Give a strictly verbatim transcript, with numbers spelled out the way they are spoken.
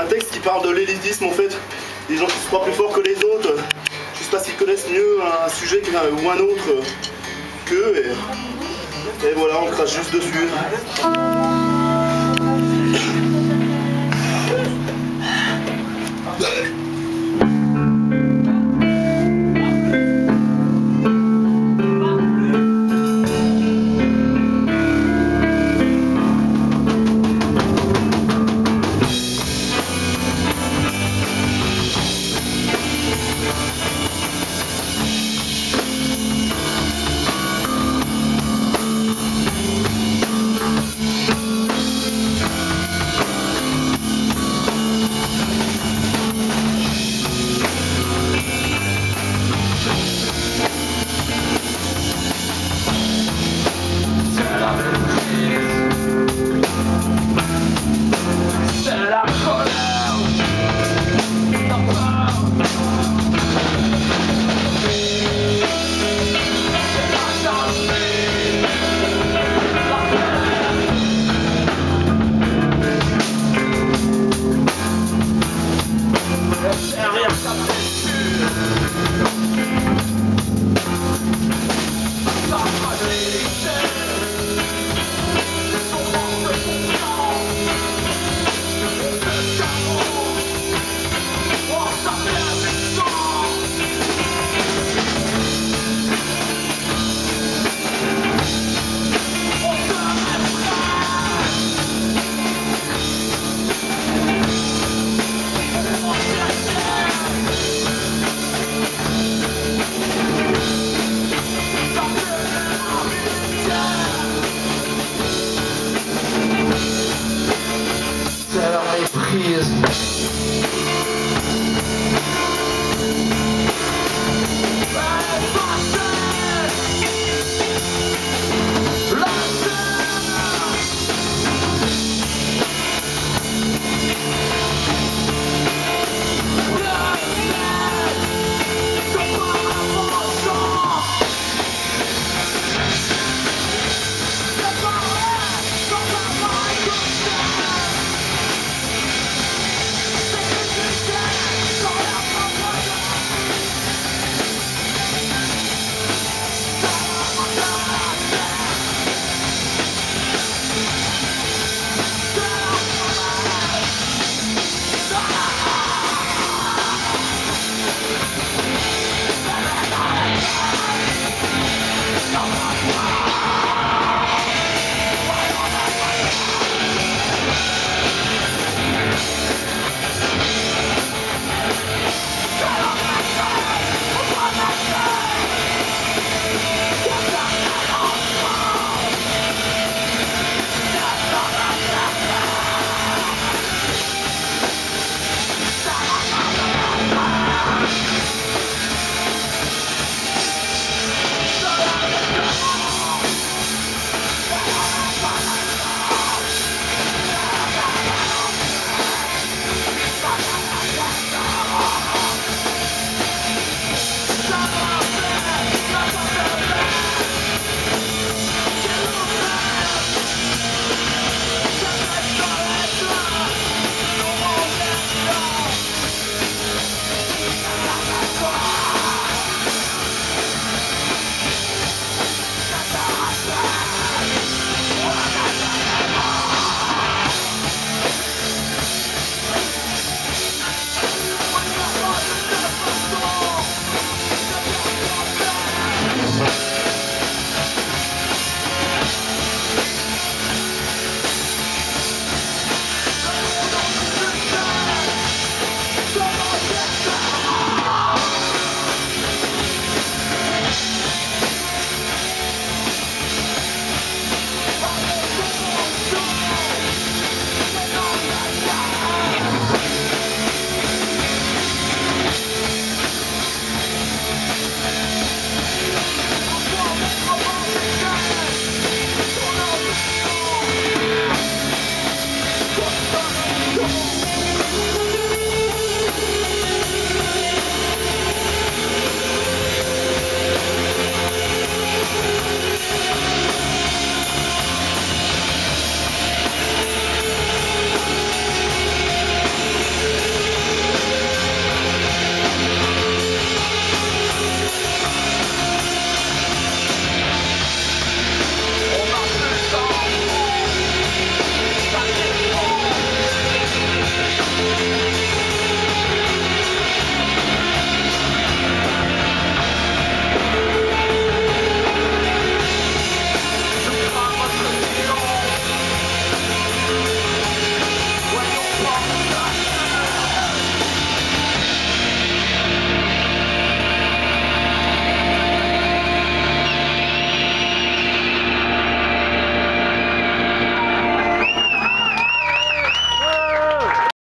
un texte qui parle de l'élitisme en fait, des gens qui se croient plus forts que les autres, je sais pas s'ils connaissent mieux un sujet ou un autre qu'eux, et, et voilà, on crache juste dessus. He is.